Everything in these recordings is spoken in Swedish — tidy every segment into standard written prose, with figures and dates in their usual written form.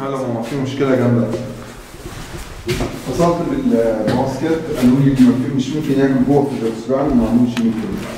هلا ماما، في مشكلة جامدة. اتصلت بالمعسكر قالوا لي مش ممكن يعمل جوه في الريستوران وما عملوش 100 جنيه.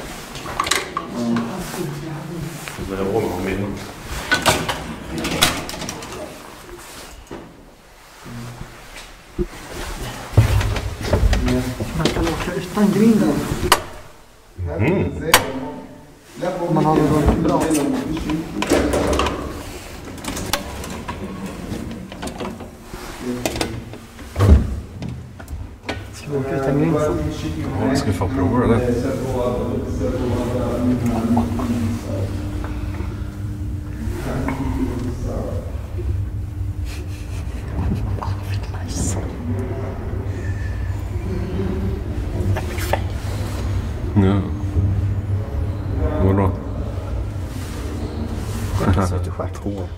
Vad ska vi få prova eller? Ja. Vad bra. Jag satt och skärt på.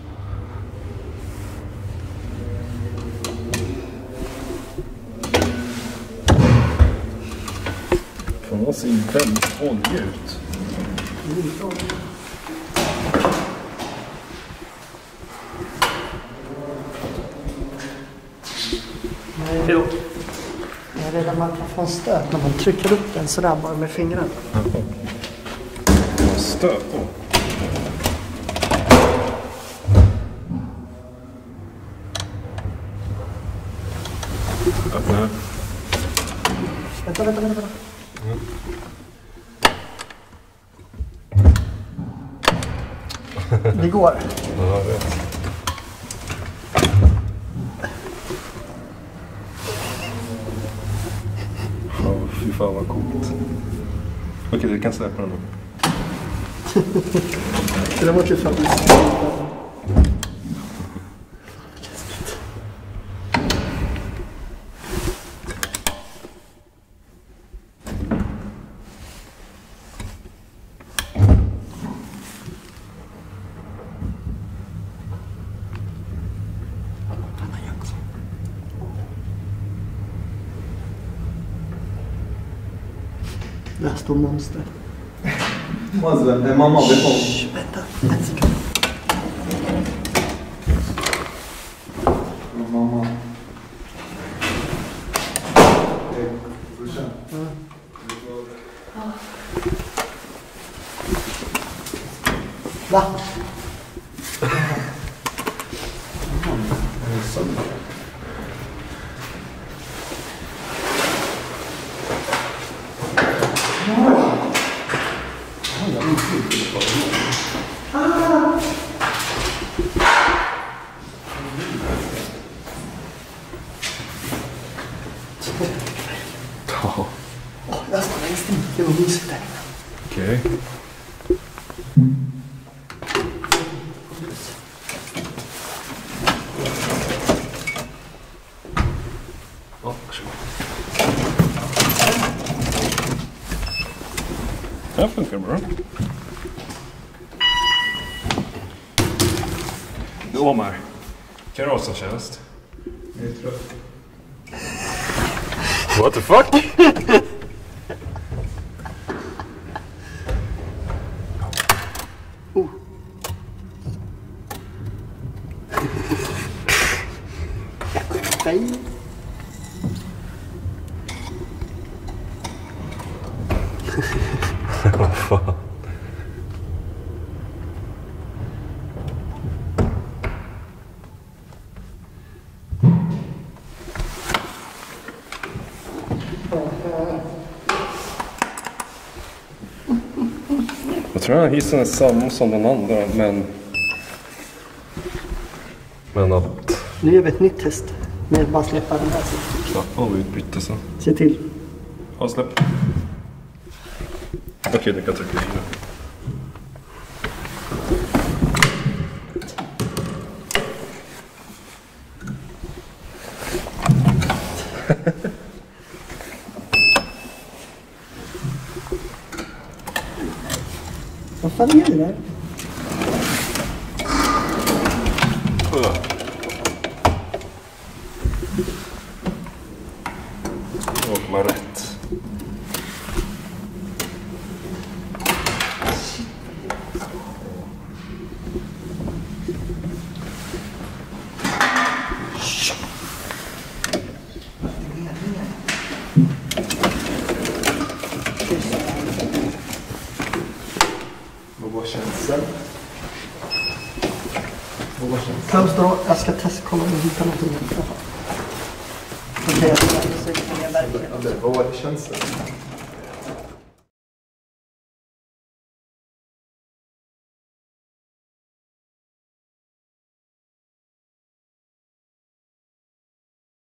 Fan, det ser väldigt olja ut. Hej då. Det är där man kan få en stöt när man trycker upp den sådär bara med fingrarna. Stöt på. Öppna här. Vänta. Det går. Ja, vet. Fy fan vad coolt. Okej, du kan släppa den nu. Det där var till fan. Där står monster. Mazel, det är mamma vid honom. Vänta, en sekund. Mamma. Hej, brorsan. Va? Okej. Det här funkar bra. Omar, karossertjänst. Jag är trött. What the fuck? Vad fan? Jag tror att hissen är samma som den andra, men att... Nu gör vi ett nytt test. Med bara släppa den där. Slappa av utbyte så. Se till. Ja, släpp. Okej, det kan trycka in nu. Vad fan gör du där? Vad rätt. Främst då, jag ska testkolla om jag hittar någonting. Okej, jag ska se om jag verkligen. Det var känslan.